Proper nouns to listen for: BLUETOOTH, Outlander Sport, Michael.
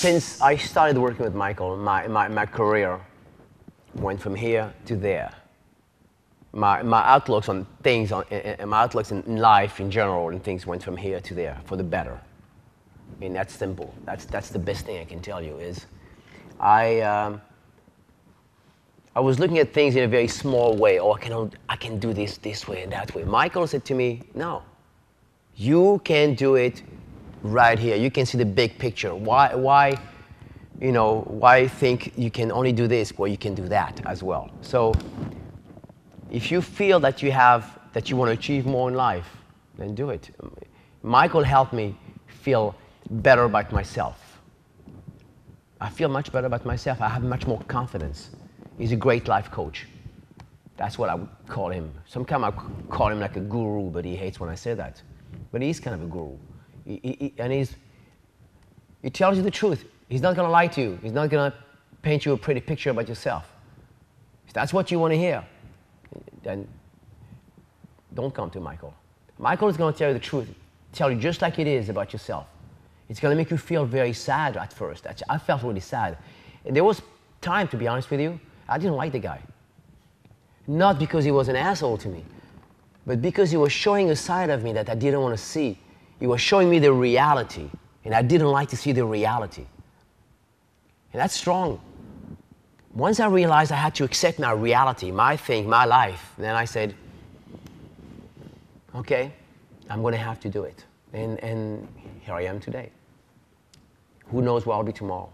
Since I started working with Michael, my career went from here to there. My outlooks on things, my outlooks in life in general and things went from here to there for the better. I mean, that's simple. That's the best thing I can tell you is I was looking at things in a very small way. Oh, I can do this way and that way. Michael said to me, no, you can do it right here. You can see the big picture. Why think you can only do this? Well, you can do that as well. So if you feel that you want to achieve more in life, then do it. Michael helped me feel better about myself. I feel much better about myself. I have much more confidence. He's a great life coach. That's what I would call him. Sometimes I call him like a guru, but he hates when I say that. But he's kind of a guru. He tells you the truth. He's not going to lie to you. He's not going to paint you a pretty picture about yourself. If that's what you want to hear, then don't come to Michael. Michael is going to tell you the truth. Tell you just like it is about yourself. It's going to make you feel very sad at first. I felt really sad. And there was time, to be honest with you, I didn't like the guy. Not because he was an asshole to me, but because he was showing a side of me that I didn't want to see. He was showing me the reality, and I didn't like to see the reality. And that's strong. Once I realized I had to accept my reality, my thing, my life, then I said, okay, I'm going to have to do it. And here I am today. Who knows where I'll be tomorrow?